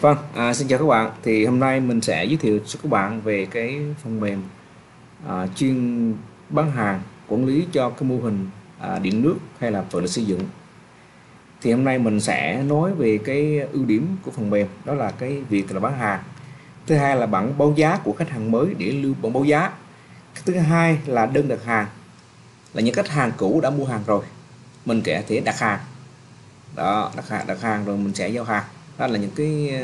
Vâng, xin chào các bạn. Thì hôm nay mình sẽ giới thiệu cho các bạn về cái phần mềm chuyên bán hàng, quản lý cho cái mô hình điện nước hay là vật liệu xây dựng. Thì hôm nay mình sẽ nói về cái ưu điểm của phần mềm, đó là cái việc là bán hàng. Thứ hai là bản báo giá của khách hàng mới để lưu bản báo giá. Thứ hai là đơn đặt hàng, là những khách hàng cũ đã mua hàng rồi mình sẽ thể đặt hàng. Đó, đặt hàng rồi mình sẽ giao hàng. Đó là những cái,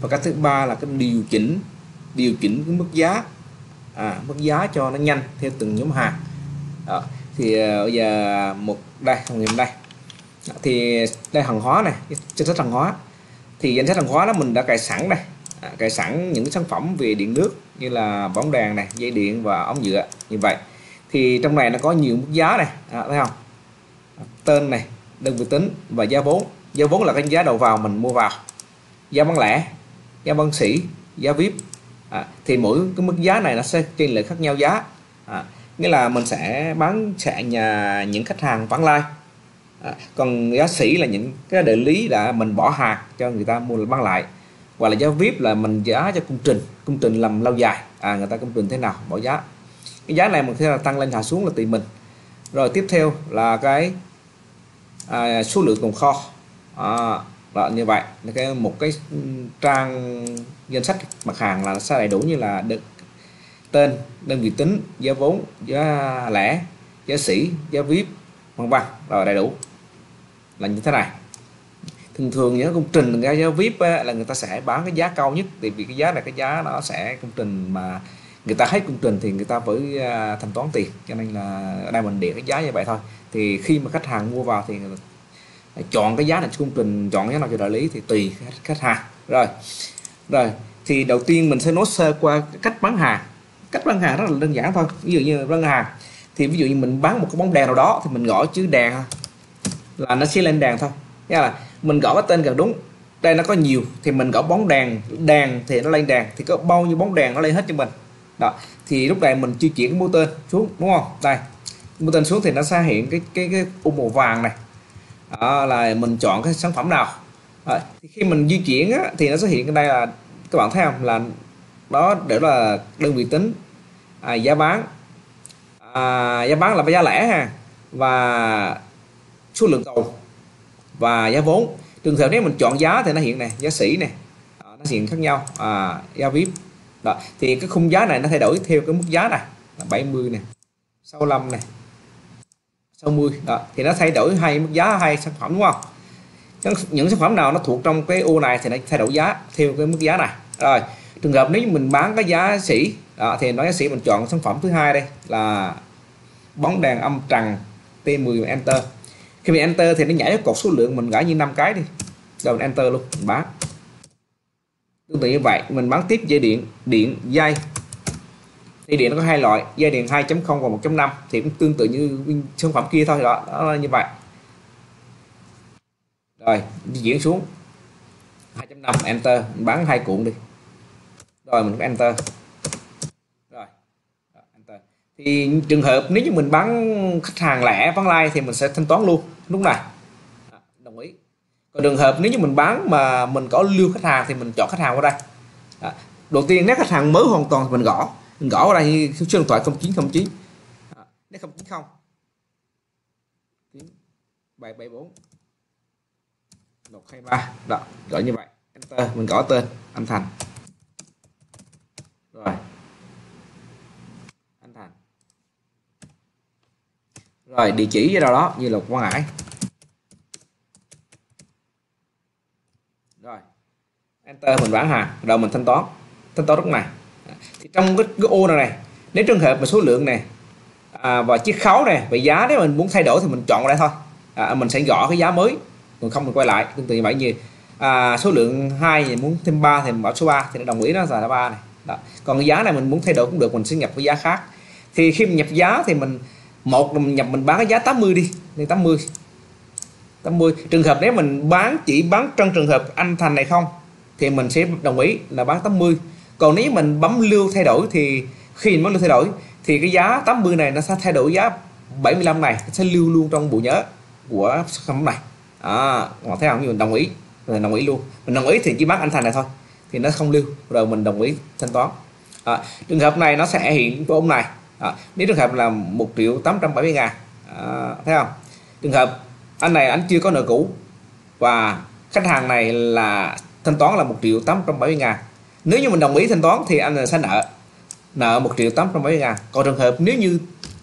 và cái thứ ba là cái điều chỉnh cái mức giá, mức giá cho nó nhanh theo từng nhóm hàng. Đó, thì bây giờ đây hàng hóa này, danh sách hàng hóa đó mình đã cài sẵn đây, cài sẵn những cái sản phẩm về điện nước như là bóng đèn này, dây điện và ống nhựa. Như vậy thì trong này nó có nhiều mức giá này, thấy không, tên này, đơn vị tính và giá vốn. Giá vốn là cái giá đầu vào mình mua vào, giá bán lẻ, giá bán sỉ, giá VIP. Thì mỗi cái mức giá này nó sẽ trên lệch khác nhau giá, nghĩa là mình sẽ bán những khách hàng vãng lai. Còn giá sỉ là những cái đại lý là mình bỏ hàng cho người ta mua bán lại, hoặc là giá VIP là mình giá cho công trình làm lâu dài, người ta công trình thế nào bỏ giá. Cái giá này mình sẽ tăng lên hạ xuống là tùy mình. Rồi tiếp theo là cái số lượng tồn kho. Đó, như vậy một cái trang danh sách mặt hàng là sẽ đầy đủ như là tên, đơn vị tính, giá vốn, giá lẻ, giá sỉ, giá VIP, vân vân, rồi đầy đủ là như thế này. Thường thường những công trình giá VIP là người ta sẽ bán cái giá cao nhất, tại vì cái giá này, cái giá nó sẽ công trình mà người ta hết công trình thì người ta phải thanh toán tiền, cho nên là ở đây mình để cái giá như vậy thôi. Thì khi mà khách hàng mua vào thì chọn cái giá này cho công trình, chọn cái nào cho đại lý thì tùy khách hàng. Rồi thì đầu tiên mình sẽ nói sơ qua cách bán hàng. Cách bán hàng rất là đơn giản thôi. Ví dụ như bán hàng thì ví dụ như mình bán một cái bóng đèn nào đó thì mình gõ chữ đèn là nó sẽ lên đèn thôi, nghĩa là mình gõ cái tên gần đúng. Đây nó có nhiều thì mình gõ bóng đèn, đèn thì nó lên đèn, thì có bao nhiêu bóng đèn nó lên hết cho mình. Đó, thì lúc này mình di chuyển cái mũi tên xuống, đúng không? Đây, mũi tên xuống thì nó sẽ hiện cái ô màu vàng này. Đó, là mình chọn cái sản phẩm nào. Đó, thì khi mình di chuyển á, thì nó sẽ hiện ở đây là các bạn thấy không, là đó đều là đơn vị tính, giá bán, giá bán là giá lẻ ha, và số lượng cầu và giá vốn. Trường hợp nếu mình chọn giá thì nó hiện này, giá sỉ này, đó, nó hiện khác nhau, giá VIP. Đó, thì cái khung giá này nó thay đổi theo cái mức giá này là 70 này, 65 này, 60. Đó, thì nó thay đổi hai mức giá, hai sản phẩm, đúng không? Những sản phẩm nào nó thuộc trong cái ô này thì nó thay đổi giá theo cái mức giá này. Rồi trường hợp nếu mình bán cái giá sỉ, đó, thì nói giá sỉ mình chọn sản phẩm thứ hai đây là bóng đèn âm trần T10, enter. Khi mình enter thì nó nhảy cái cột số lượng, mình gãi như 5 cái đi rồi mình enter luôn, mình bán. Tương tự như vậy mình bán tiếp dây điện, dây điện nó có hai loại, dây điện 2.0 và 1.5, thì cũng tương tự như sản phẩm kia thôi. Đó như vậy. Rồi di chuyển xuống 2.5, enter, mình bán hai cuộn đi, rồi mình enter. Rồi enter. Thì trường hợp nếu như mình bán khách hàng lẻ, bán lai thì mình sẽ thanh toán luôn lúc này, đồng ý. Còn trường hợp nếu như mình bán mà mình có lưu khách hàng thì mình chọn khách hàng qua đây. Đó, đầu tiên nếu khách hàng mới hoàn toàn thì mình gõ ở đây số điện thoại 0909, nếu 090 774 123. Đó, gọi như vậy, enter, mình gõ tên anh Thành. Rồi anh Thành, rồi địa chỉ ở đâu đó như là Quảng Ngãi. Rồi enter, mình bán hàng rồi mình thanh toán lúc này. Thì trong cái ô này nếu trường hợp mà số lượng này và chiếc khấu này và giá, nếu mình muốn thay đổi thì mình chọn đây thôi, mình sẽ gõ cái giá mới, còn không mình quay lại. Tương tự như vậy, như số lượng 2 thì muốn thêm 3 thì mình bỏ số 3 thì nó đồng ý, nó là 3 này. Đó, còn cái giá này mình muốn thay đổi cũng được, mình sẽ nhập cái giá khác. Thì khi mình nhập giá thì mình bán cái giá 80 đi, thì 80. Trường hợp nếu mình chỉ bán trong trường hợp anh Thành này không thì mình sẽ đồng ý là bán 80. Còn nếu mình bấm lưu thay đổi thì khi mình bấm lưu thay đổi thì cái giá 80 này nó sẽ thay đổi giá 75 này, nó sẽ lưu luôn trong bộ nhớ của sản phẩm này. Các bạn thấy không, như mình đồng ý là đồng ý luôn, mình đồng ý thì chỉ bắt anh Thành này thôi thì nó không lưu, rồi mình đồng ý thanh toán. Trường hợp này nó sẽ hiện của ông này. Nếu trường hợp là 1.870.000, thấy không, trường hợp anh này anh chưa có nợ cũ và khách hàng này là thanh toán là 1.870.000, nếu như mình đồng ý thanh toán thì anh sẽ nợ 1.870.000. Còn trường hợp nếu như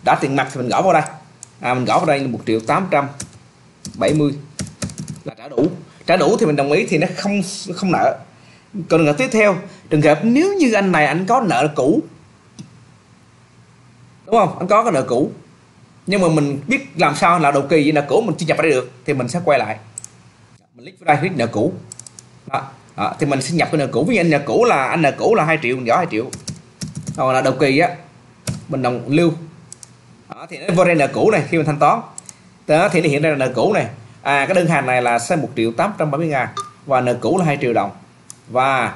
đã tiền mặt thì mình gõ vào đây, mình gõ vào đây là 1.870 là trả đủ thì mình đồng ý thì nó không nợ. Còn trường hợp tiếp theo, trường hợp nếu như anh này anh có nợ cũ, đúng không, anh có cái nợ cũ nhưng mà mình biết làm sao là đầu kỳ với nợ cũ mình chưa nhập ra được thì mình sẽ quay lại, mình click vào đây click nợ cũ thì mình sẽ nhập cái nợ cũ. Với anh nợ cũ là 2 triệu, mình gõ 2 triệu. Còn là đầu kỳ á mình đồng lưu thì nó vô đây nợ cũ này, khi mình thanh toán đó thì nó hiện ra là nợ cũ này. Cái đơn hàng này là sẽ 1.870.000 và nợ cũ là 2 triệu đồng, và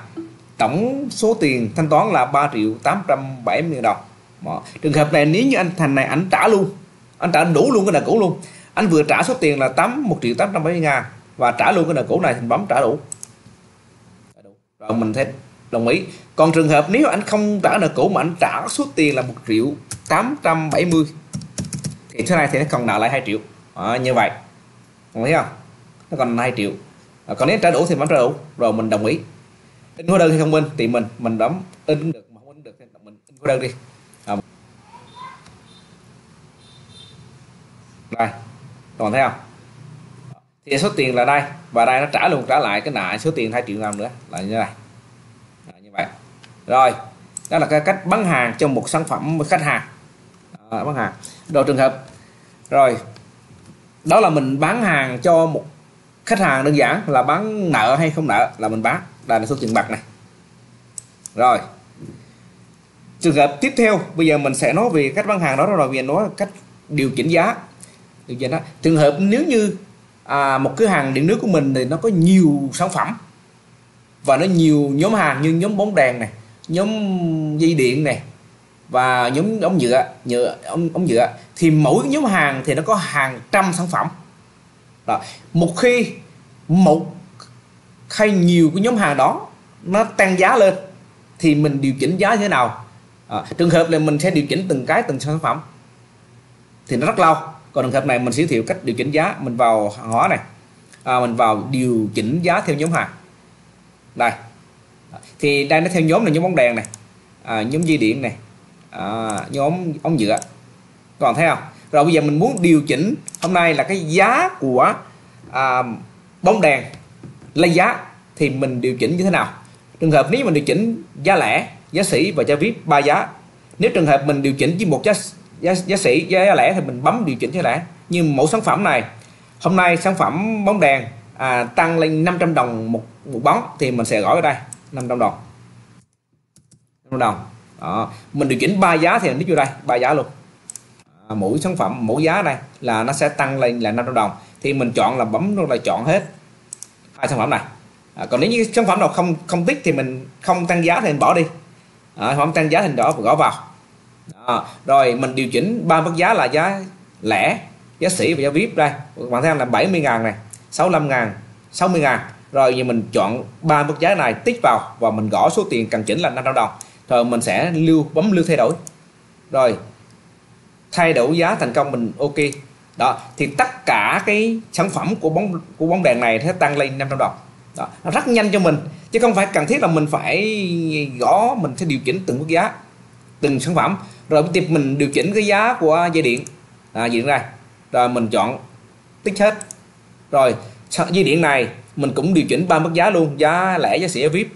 tổng số tiền thanh toán là 3.870.000 đồng. Trường hợp này nếu như anh Thành này anh trả luôn, anh trả đủ luôn cái nợ cũ luôn, anh vừa trả số tiền là 1.870.000 và trả luôn cái nợ cũ này thì bấm trả đủ rồi mình thấy đồng ý. Còn trường hợp nếu anh không trả nợ cũ mà anh trả số tiền là 1.870 thì thế này thì nó còn nợ lại 2 triệu. Như vậy còn thấy không, nó còn 2 triệu. Còn nếu trả đủ thì bấm trả đủ rồi mình đồng ý. In hóa đơn hay không in thì mình đóng in được, mà không in được thì mình in hóa đơn đi. Đây, còn thấy không, thì số tiền là đây, và đây nó trả lại cái nợ số tiền 2 triệu đồng nữa là như này. Như vậy rồi, đó là cái cách bán hàng cho một sản phẩm, một khách hàng bán hàng đồ trường hợp. Rồi đó là mình bán hàng cho một khách hàng đơn giản là bán nợ hay không nợ là mình bán, đây là số tiền bạc này. Rồi trường hợp tiếp theo, bây giờ mình sẽ nói về cách bán hàng đó, rồi về nói cách điều chỉnh giá. Trường hợp nếu như một cửa hàng điện nước của mình thì nó có nhiều sản phẩm và nó nhiều nhóm hàng như nhóm bóng đèn này, nhóm dây điện này và nhóm ống nhựa, thì mỗi nhóm hàng thì nó có hàng trăm sản phẩm. Đó. Một khi một hay nhiều cái nhóm hàng đó nó tăng giá lên thì mình điều chỉnh giá như thế nào? Trường hợp là mình sẽ điều chỉnh từng sản phẩm thì nó rất lâu. Còn trường hợp này mình giới thiệu cách điều chỉnh giá. Mình vào hàng hóa này, mình vào điều chỉnh giá theo nhóm hàng. Đây thì đây nó theo nhóm là nhóm bóng đèn này, nhóm dây điện này, nhóm ống nhựa. Còn thấy không? Rồi bây giờ mình muốn điều chỉnh hôm nay là cái giá của bóng đèn lấy giá thì mình điều chỉnh như thế nào? Trường hợp nếu mình điều chỉnh giá lẻ, giá sỉ và giá VIP 3 giá. Nếu trường hợp mình điều chỉnh với một giá sỉ, giá lẻ thì mình bấm điều chỉnh giá lẻ. Như mẫu sản phẩm này, hôm nay sản phẩm bóng đèn tăng lên 500 đồng một bóng thì mình sẽ gõ ở đây 500 đồng. Đó. Mình điều chỉnh 3 giá thì mình vô đây 3 giá luôn. Mỗi sản phẩm, mỗi giá này là nó sẽ tăng lên là 500 đồng thì mình chọn là bấm luôn, là chọn hết 2 sản phẩm này. Còn nếu như sản phẩm nào không thích thì mình không tăng giá thì mình bỏ đi, không tăng giá thì gõ vào. Rồi mình điều chỉnh 3 mức giá là giá lẻ, giá sỉ và giá VIP. Đây bạn thấy là 70.000 này, 65.000, 60.000. Rồi thì mình chọn 3 mức giá này tích vào và mình gõ số tiền cần chỉnh là 500 đồng. Rồi mình sẽ bấm lưu thay đổi, rồi thay đổi giá thành công, mình ok. Đó thì tất cả cái sản phẩm của bóng đèn này sẽ tăng lên 500 đồng. Đó, rất nhanh cho mình chứ không phải cần thiết là mình phải gõ, mình sẽ điều chỉnh từng mức giá, từng sản phẩm. Rồi tiếp mình điều chỉnh cái giá của dây điện, dây điện này, rồi mình chọn tích hết. Rồi dây điện này mình cũng điều chỉnh 3 mức giá luôn, giá lẻ, giá sỉ, giá VIP.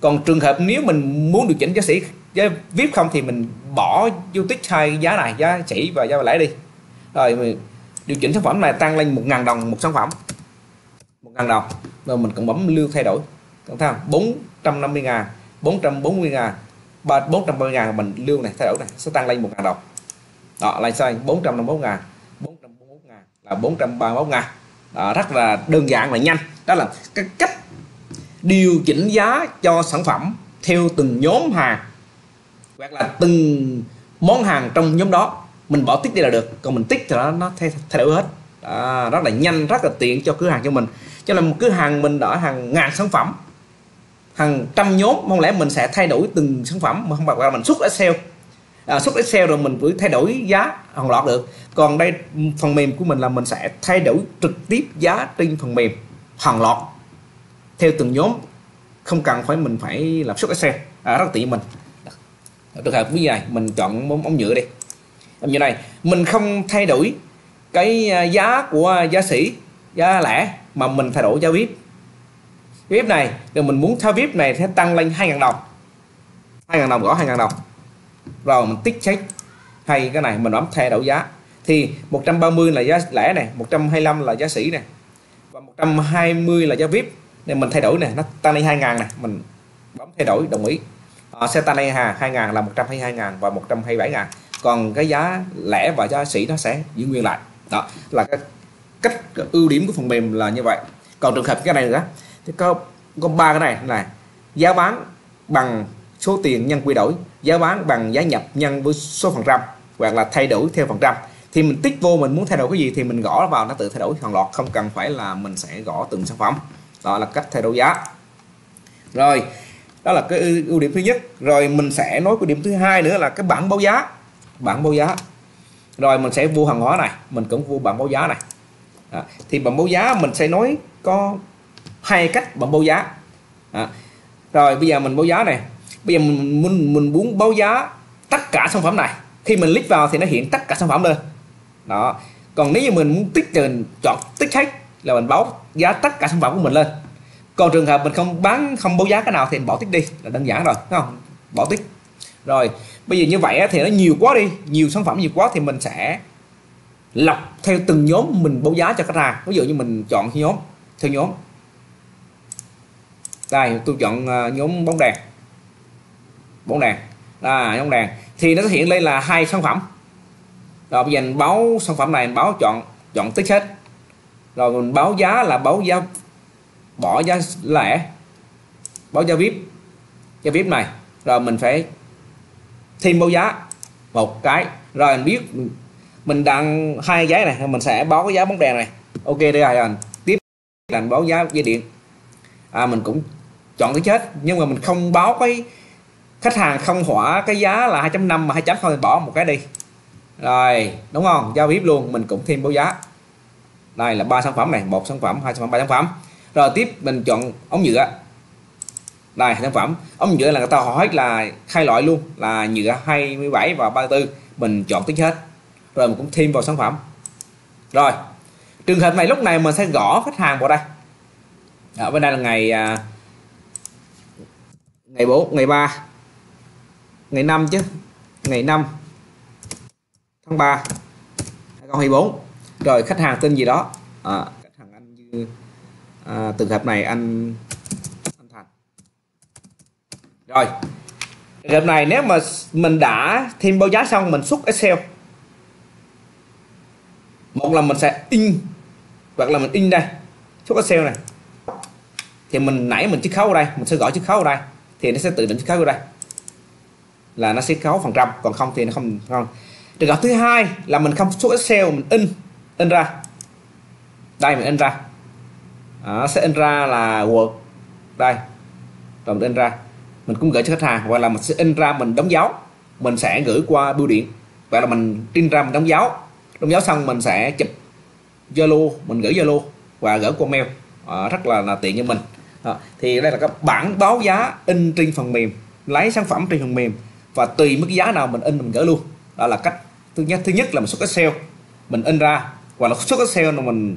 Còn trường hợp nếu mình muốn điều chỉnh giá sỉ, giá VIP không thì mình bỏ vô tích 2 giá này, giá sỉ và giá lẻ đi. Rồi mình điều chỉnh sản phẩm này tăng lên 1.000 đồng một sản phẩm, 1.000 đồng. Rồi mình cũng bấm lưu thay đổi, các bạn thấy không? 450.000, 440.000, 430.000 mình lưu này, thay đổi này sẽ tăng lên 1.000 đồng. Đó lại sang 451.000, 441.000 là 431.000. Rất là đơn giản và nhanh. Đó là cái cách điều chỉnh giá cho sản phẩm theo từng nhóm hàng hoặc là từng món hàng trong nhóm đó. Mình bỏ tích đi là được, còn mình tích thì nó thay đổi hết. Rất là nhanh, rất là tiện cho cửa hàng cho mình. Cho nên một cửa hàng mình đã hàng ngàn sản phẩm, hàng trăm nhóm, mong lẽ mình sẽ thay đổi từng sản phẩm, mà không phải là mình xuất Excel, xuất Excel rồi mình cứ thay đổi giá hàng loạt được. Còn đây phần mềm của mình là mình sẽ thay đổi trực tiếp giá trên phần mềm hàng loạt theo từng nhóm, không cần phải mình phải làm xuất Excel, rất tiện mình. Ở trường hợp như này mình chọn ống nhựa đi, như này mình không thay đổi cái giá của giá sỉ, giá lẻ, mà mình thay đổi giá VIP. VIP này rồi mình muốn theo VIP này sẽ tăng lên 2.000 đồng, 2.000 đồng, gõ 2.000 đồng rồi mình tích check. Hay cái này mình bấm thay đổi giá thì 130 là giá lẻ này, 125 là giá sỉ này, và 120 là giá VIP nên mình thay đổi này, nó tăng lên 2.000 này, mình bấm thay đổi đồng ý. Sẽ tăng lên 2.000 là 122.000 và 127.000, còn cái giá lẻ và giá sỉ nó sẽ giữ nguyên lại. Đó là cái cách ưu điểm của phần mềm là như vậy. Còn trường hợp cái này nữa thì có 3 cái này là giá bán bằng số tiền nhân quy đổi, giá bán bằng giá nhập nhân với số phần trăm, hoặc là thay đổi theo phần trăm. Thì mình tích vô mình muốn thay đổi cái gì thì mình gõ vào, nó tự thay đổi hàng loạt, không cần phải là mình sẽ gõ từng sản phẩm. Đó là cách thay đổi giá. Rồi đó là cái ưu điểm thứ nhất. Rồi mình sẽ nói cái điểm thứ hai nữa là cái bảng báo giá. Bảng báo giá rồi mình sẽ vô hàng hóa này, mình cũng vô bảng báo giá này. Thì bảng báo giá mình sẽ nói có hai cách bảng báo giá. Rồi bây giờ mình báo giá này, bây giờ mình muốn báo giá tất cả sản phẩm này, khi mình click vào thì nó hiện tất cả sản phẩm lên đó. Còn nếu như mình muốn tích thì mình chọn tích hết là mình báo giá tất cả sản phẩm của mình lên. Còn trường hợp mình không báo giá cái nào thì mình bỏ tích đi, là đơn giản rồi, đúng không? Bỏ tích. Rồi bây giờ như vậy thì nó nhiều quá đi, nhiều sản phẩm nhiều quá thì mình sẽ lọc theo từng nhóm mình báo giá cho khách hàng. Ví dụ như mình chọn nhóm, theo nhóm đây tôi chọn nhóm bóng đèn, bóng đèn thì nó hiện lên là 2 sản phẩm. Rồi bây giờ mình báo sản phẩm này, mình báo chọn tích hết, rồi mình báo giá là báo giá, bỏ giá lẻ, báo giá VIP, giá VIP này. Rồi mình phải thêm báo giá một cái, rồi mình biết mình đang 2 giá này, mình sẽ báo cái giá bóng đèn này, ok. Đây là tiếp là báo giá dây điện, mình cũng chọn cái chết, nhưng mà mình không báo cái khách hàng không hỏa cái giá là 2.5 mà 2.0 thì bỏ một cái đi, rồi đúng không? Giao VIP luôn, mình cũng thêm báo giá. Đây là 3 sản phẩm này, 1 sản phẩm, 2 sản phẩm, 3 sản phẩm. Rồi tiếp mình chọn ống nhựa. Đây sản phẩm ống nhựa là người ta hỏi là 2 loại luôn, là nhựa 27 và 34, mình chọn tích hết. Rồi mình cũng thêm vào sản phẩm. Rồi trường hợp này lúc này mình sẽ gõ khách hàng vào đây. Ở bên đây là ngày 4, ngày 3, ngày 5 chứ, ngày 5 tháng 3 2024. Rồi khách hàng tên gì đó, khách hàng anh như trường hợp này anh Thành. Rồi trường hợp này nếu mà mình đã thêm báo giá xong mình xuất Excel, một là mình sẽ in, hoặc là mình in đây, xuất Excel này thì mình nãy mình chiết khấu ở đây, mình sẽ gõ chiết khấu ở đây thì nó sẽ tự động chiết khấu ở đây, là nó sẽ khấu phần trăm, còn không thì nó không. Trường hợp thứ hai là mình không xuất Excel, mình in ra đây, mình in ra sẽ in ra là Word đây, rồi mình in ra mình cũng gửi cho khách hàng, hoặc là mình sẽ in ra mình đóng dấu, mình sẽ gửi qua bưu điện. Vậy là mình in ra mình đóng dấu xong mình sẽ chụp Zalo, mình gửi Zalo và gửi qua mail, rất là tiện cho mình. Thì đây là các bảng báo giá in trên phần mềm, lấy sản phẩm trên phần mềm và tùy mức giá nào mình in mình gửi luôn. Đó là cách thứ nhất. Thứ nhất là mình xuất Excel, mình in ra, hoặc là xuất Excel rồi mình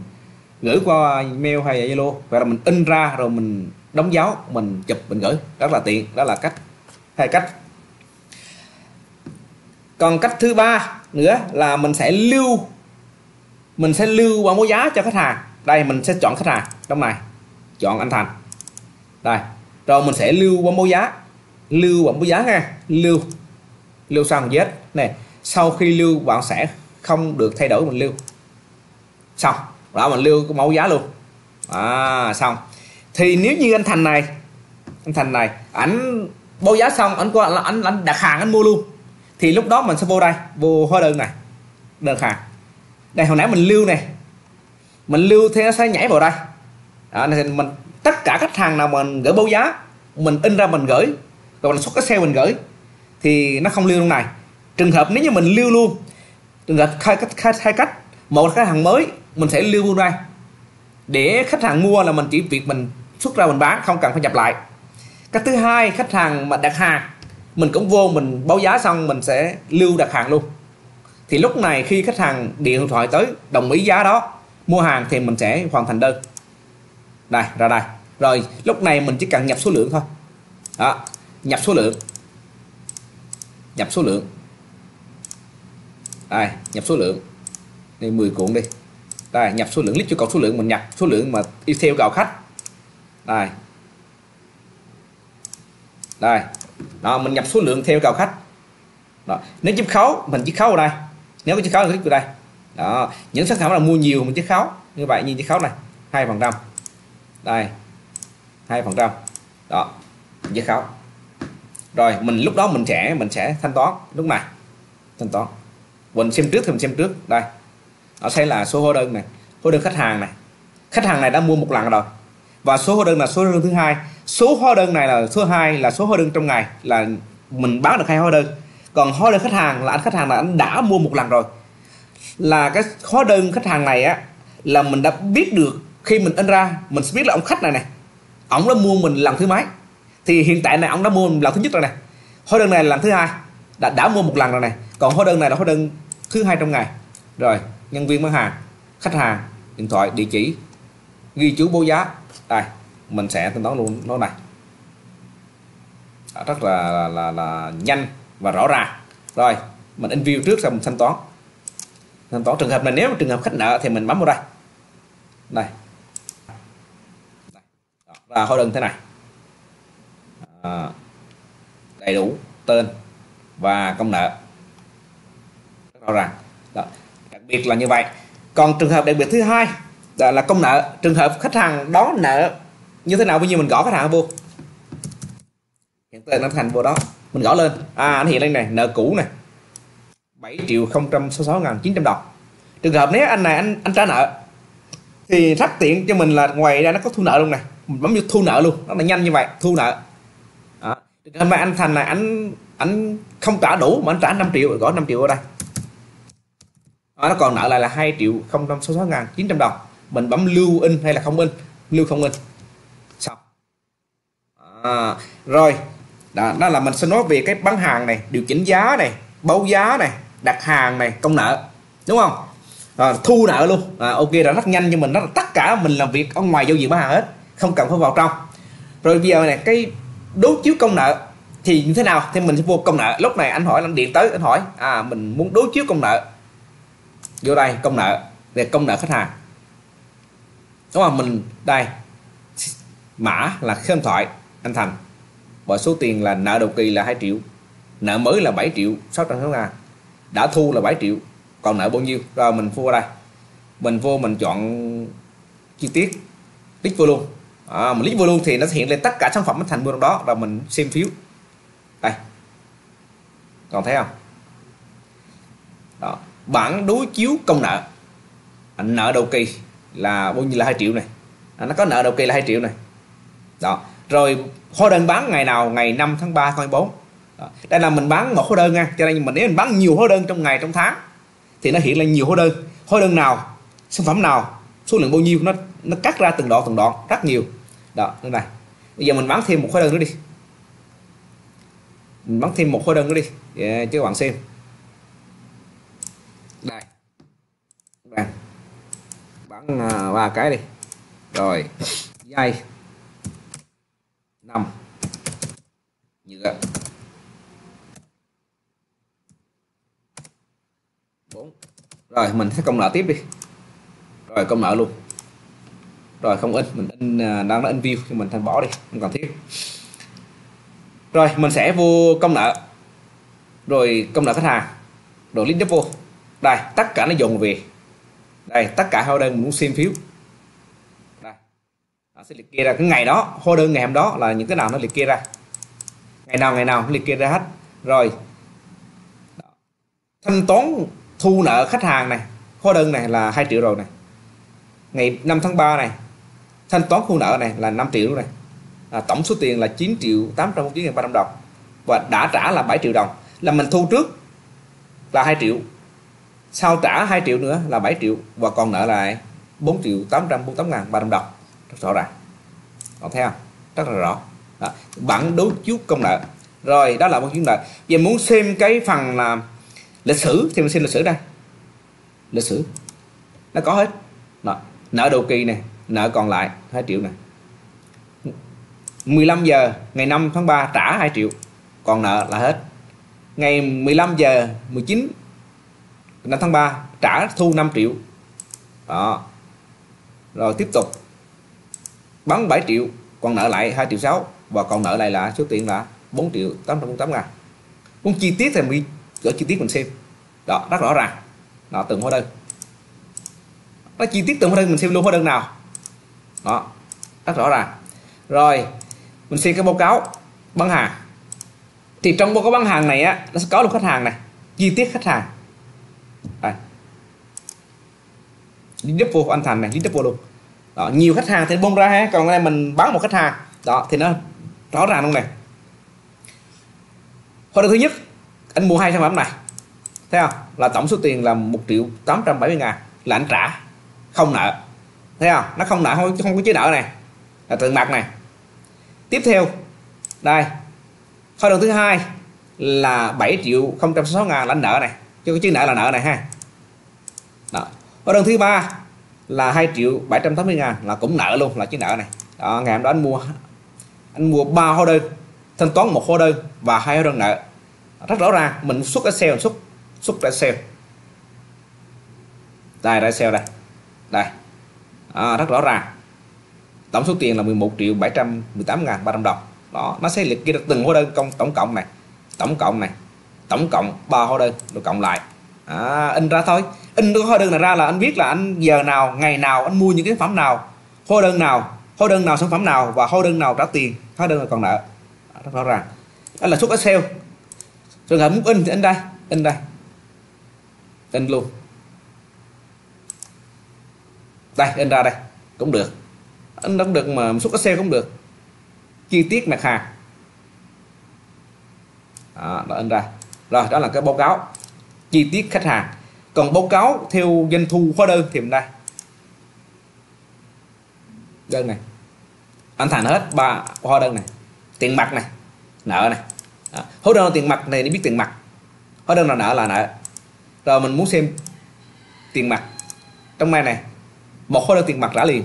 gửi qua mail hay Zalo, hoặc là mình in ra rồi mình đóng dấu, mình chụp mình gửi, rất là tiện. Đó là cách hai cách. Còn cách thứ ba nữa là mình sẽ lưu bảng báo giá cho khách hàng. Đây mình sẽ chọn khách hàng trong này, chọn anh Thành đây, rồi mình sẽ lưu bảng báo giá, nha, lưu sang Z này. Sau khi lưu bạn sẽ không được thay đổi, mình lưu xong đó, mình lưu cái mẫu giá luôn. Xong thì nếu như anh Thành này ảnh báo giá xong, ảnh qua là ảnh đặt hàng, anh mua luôn, thì lúc đó mình sẽ vô đây, vô hóa đơn này, đơn hàng đây, hồi nãy mình lưu này, mình lưu thì nó sẽ nhảy vào đây, Thì mình tất cả khách hàng nào mình gửi báo giá mình in ra mình gửi, rồi mình xuất cái xe mình gửi thì nó không lưu trong này. Trường hợp nếu như mình lưu luôn, trường hợp hai cách, một là khách hàng mới mình sẽ lưu luôn đây để khách hàng mua là mình chỉ việc mình xuất ra mình bán, không cần phải nhập lại. Cách thứ hai, khách hàng mà đặt hàng mình cũng vô mình báo giá xong mình sẽ lưu đặt hàng luôn, thì lúc này khi khách hàng điện thoại tới đồng ý giá đó mua hàng thì mình sẽ hoàn thành đơn đây ra đây. Rồi lúc này mình chỉ cần nhập số lượng thôi đó, nhập số lượng, nhập số lượng đây, nhập số lượng đây 10 cuộn đi đây, nhập số lượng list yêu cầu số lượng, mình nhập số lượng mà theo yêu cầu khách đây đây đó, mình nhập số lượng theo yêu cầu khách đó. Nếu chiếc khấu mình chiếc khấu ở đây, nếu có chiếc khấu mình ở đây đó, những sản phẩm là mua nhiều mình chiếc khấu như vậy, nhìn chiếc khấu này 2% đây, 2% đó chiếc khấu. Rồi mình lúc đó mình sẽ thanh toán, lúc này thanh toán mình xem trước thì mình xem trước đây, nó sẽ là số hóa đơn này, hóa đơn khách hàng này, khách hàng này đã mua một lần rồi, và số hóa đơn là số hóa đơn thứ hai, số hóa đơn này là số 2 là số hóa đơn trong ngày là mình bán được 2 hóa đơn, còn hóa đơn khách hàng là anh khách hàng là anh đã mua một lần rồi, là cái hóa đơn khách hàng này á là mình đã biết được khi mình in ra mình biết là ông khách này này ông đã mua mình lần thứ mấy, thì hiện tại này ông đã mua lần thứ nhất rồi này, hóa đơn này là lần thứ hai đã mua một lần rồi này, còn hóa đơn này là hóa đơn thứ 2 trong ngày. Rồi nhân viên bán hàng, khách hàng, điện thoại, địa chỉ, ghi chú báo giá đây, mình sẽ thanh toán luôn nó này đó, rất là nhanh và rõ ràng. Rồi mình in view trước xong mình thanh toán. Trường hợp này nếu trường hợp khách nợ thì mình bấm vào đây là hóa đơn thế này đầy đủ tên và công nợ rõ ràng đó. Đặc biệt là như vậy. Còn trường hợp đặc biệt thứ hai là công nợ, trường hợp khách hàng đó nợ như thế nào, bao nhiêu mình gõ khách hàng vô, hiện tên nó thành vô đó mình gõ lên, nó hiện lên này, nợ cũ này 7.066.900 đồng. Trường hợp nếu anh này anh trả nợ thì rất tiện cho mình là ngoài ra nó có thu nợ luôn này, mình bấm vô thu nợ luôn, nó là nhanh như vậy, thu nợ đó. Trường hợp mà anh Thành này anh không trả đủ mà anh trả 5 triệu, gõ 5 triệu ở đây đó, nó còn nợ lại là 2.066.900 đồng, mình bấm lưu in hay là không in, lưu không in. Rồi đó là mình sẽ nói về cái bán hàng này, điều chỉnh giá này, báo giá này, đặt hàng này, công nợ, đúng không? Thu nợ luôn. Ok, đã rất nhanh cho mình, rất là tất cả mình làm việc ở ngoài giao diện bán hàng hết, không cần phải vào trong. Rồi bây giờ này cái đối chiếu công nợ thì như thế nào, thì mình sẽ vô công nợ. Lúc này anh hỏi, anh điện tới anh hỏi mình muốn đối chiếu công nợ, vô đây công nợ về công nợ khách hàng, đúng không? Mình đây mã là số điện thoại anh Thành và số tiền là nợ đầu kỳ là 2 triệu, nợ mới là 7.600.000, đã thu là 7 triệu, còn nợ bao nhiêu. Rồi mình vô đây, mình vô mình chọn chi tiết, click vô luôn. Mình click vô luôn thì nó hiện lên tất cả sản phẩm Thành mua trong đó. Rồi mình xem phiếu đây, còn thấy không đó, bản đối chiếu công nợ, nợ đầu kỳ là bao nhiêu, là 2 triệu này, nó có nợ đầu kỳ là 2 triệu này đó. Rồi hóa đơn bán ngày nào, ngày 5 tháng 3 2024. Đây là mình bán một hóa đơn nha, cho nên mình nếu mình bán nhiều hóa đơn trong ngày trong tháng thì nó hiện lên nhiều hóa đơn, hóa đơn nào, sản phẩm nào, số lượng bao nhiêu, nó cắt ra từng đoạn rất nhiều đó. Đây này, bây giờ mình bán thêm một hóa đơn nữa đi, mình bán thêm một hóa đơn nữa đi cho các bạn xem đây, bán 3 cái đi. Rồi dây 5, nhựa 4. Rồi mình sẽ công nợ tiếp đi. Rồi công nợ luôn. Rồi không in, mình in đang in view thì mình thanh bỏ đi, không cần thiết. Rồi mình sẽ vô công nợ. Rồi công nợ khách hàng. Rồi list double. Đây, tất cả nó dồn về. Đây, tất cả hóa đơn mình muốn xem phiếu. Sẽ liệt kê ra cái ngày đó, hóa đơn ngày hôm đó là những cái nào nó liệt kê ra, ngày nào liệt kê ra hết. Rồi thanh toán thu nợ khách hàng này, hóa đơn này là 2 triệu rồi này, ngày 5 tháng 3 này, thanh toán khu nợ này là 5 triệu này, tổng số tiền là 9.849.300 đồng và đã trả là 7 triệu đồng, là mình thu trước là 2 triệu, sau trả 2 triệu nữa là 7 triệu, và còn nợ lại 4.848.300 đồng. Rất rõ ràng, còn thấy không, rất là rõ đó. Bản đối chiếu công nợ, rồi đó là một chuyến nợ. Giờ muốn xem cái phần là lịch sử thì mình xem lịch sử đây, lịch sử nó có hết đó. Nợ đầu kỳ này, nợ còn lại 2 triệu này, 15 giờ ngày 5 tháng 3 trả 2 triệu, còn nợ là hết. Ngày 15 giờ 19 5 tháng 3 trả thu 5 triệu. Đó. Rồi tiếp tục bán 7 triệu, còn nợ lại 2 triệu 6 và còn nợ lại là số tiền là 4.848.000. Muốn chi tiết thì mình gửi chi tiết mình xem. Đó, rất rõ ràng. Đó, từng hóa đơn. Nó chi tiết từng hóa đơn, mình xem luôn hóa đơn nào. Đó, rất rõ ràng. Rồi mình xem cái báo cáo bán hàng, thì trong báo cáo bán hàng này á, nó sẽ có luôn khách hàng này, chi tiết khách hàng, lý do của anh Thành này, lý do của luôn đó, nhiều khách hàng thì bung ra ha, còn đây mình bán một khách hàng đó thì nó rõ ràng luôn này. Hóa đơn thứ nhất, anh mua 2 sản phẩm này, thấy không, là tổng số tiền là 1.870.000 là anh trả không nợ, thấy không, nó không nợ, không có chế nợ này, là tiền mặt này. Tiếp theo đây, hóa đơn thứ hai là 7.066.000 là nợ này, chứ có chữ nợ là nợ này ha. Đó. Hóa đơn thứ ba là 2.780.000 là cũng nợ luôn, là chữ nợ này. Đó, ngày hôm đó anh mua 3 hóa đơn, thanh toán 1 hóa đơn và 2 hóa đơn nợ. Rất rõ ràng, mình xuất Excel, xuất Excel. Đây, Excel đây. Đây. À, rất rõ ràng. Tổng số tiền là 11.718.300 đồng. Đó, nó sẽ liệt kê được từng hóa đơn công tổng cộng này, tổng cộng 3 hóa đơn được cộng lại. In ra thôi, in cái hóa đơn này ra là anh biết là anh giờ nào, ngày nào anh mua những cái phẩm nào, hóa đơn nào sản phẩm nào và hóa đơn nào trả tiền, hóa đơn nào còn nợ. Đó, rất rõ ràng. Đó là xuất Excel. Trường hợp muốn in thì in đây, in luôn. Đây, in ra đây cũng được. Anh cũng được mà xuất Excel cũng được, chi tiết mặt hàng đó, đã in ra rồi. Đó là cái báo cáo chi tiết khách hàng. Còn báo cáo theo doanh thu hóa đơn thì mình đây, đơn này anh Thành hết 3 hóa đơn này, tiền mặt này, nợ này. Đó. Hóa đơn là tiền mặt này, để biết tiền mặt, hóa đơn là nợ rồi mình muốn xem tiền mặt trong này, 1 hóa đơn tiền mặt trả liền,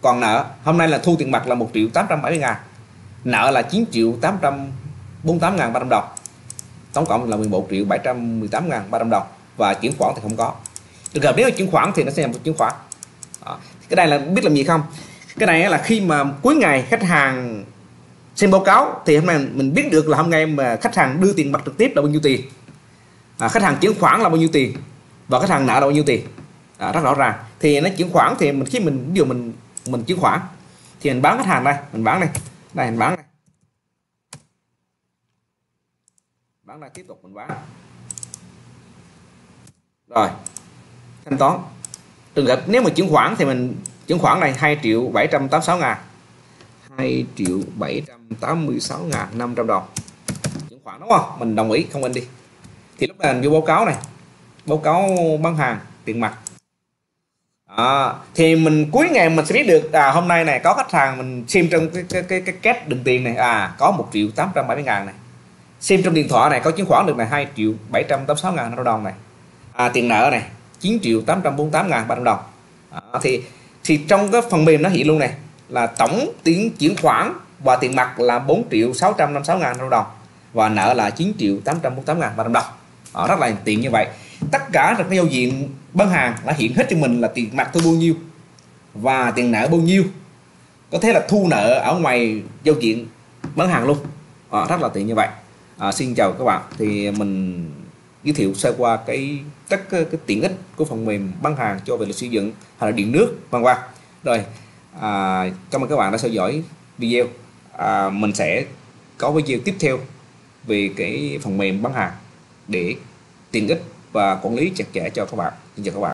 còn nợ hôm nay là thu tiền mặt là 1.870.000, nợ là 9.848.300 đồng, tổng cộng là 11.718.300 đồng, và chuyển khoản thì không có. Trường hợp nếu chuyển khoản thì nó sẽ là một chuyển khoản. Đó. Cái này là biết làm gì không, cái này là khi mà cuối ngày khách hàng xem báo cáo thì hôm nay mình biết được là hôm nay mà khách hàng đưa tiền mặt trực tiếp là bao nhiêu tiền, khách hàng chuyển khoản là bao nhiêu tiền và khách hàng nợ là bao nhiêu tiền. Đó, rất rõ ràng. Thì nó chuyển khoản thì mình khi mình chuyển khoản thì mình bán khách hàng đây, mình bán này, đây mình bán này, bán này, tiếp tục mình bán rồi thanh toán. Trường hợp nếu mà chuyển khoản thì mình chuyển khoản này 2.786.000, 2.786.500 đồng, chuyển khoản đúng không, mình đồng ý không in đi, thì lúc này mình vô báo cáo này, báo cáo bán hàng tiền mặt. Thì mình cuối ngày mình sẽ biết được hôm nay này có khách hàng mình xem trong cái két đựng tiền này, có 1.870.000 này, xem trong điện thoại này có chuyển khoản được này 2.786.000 đồng này, tiền nợ này 9.848.300 đồng. Thì trong cái phần mềm nó hiện luôn này là tổng tiền chuyển khoản và tiền mặt là 4.656.000 đồng và nợ là 9.848.300 đồng. Rất là tiện như vậy. Tất cả các giao diện bán hàng đã hiện hết cho mình là tiền mặt tôi bao nhiêu và tiền nợ bao nhiêu, có thể là thu nợ ở ngoài giao diện bán hàng luôn. Rất là tiện như vậy. Xin chào các bạn, thì mình giới thiệu sơ qua các tiện ích của phần mềm bán hàng cho về lịch sử dựng hay là điện nước vân vân. Rồi cảm ơn các bạn đã theo dõi video. Mình sẽ có video tiếp theo về cái phần mềm bán hàng để tiện ích và quản lý chặt chẽ cho các bạn. Xin chào các bạn.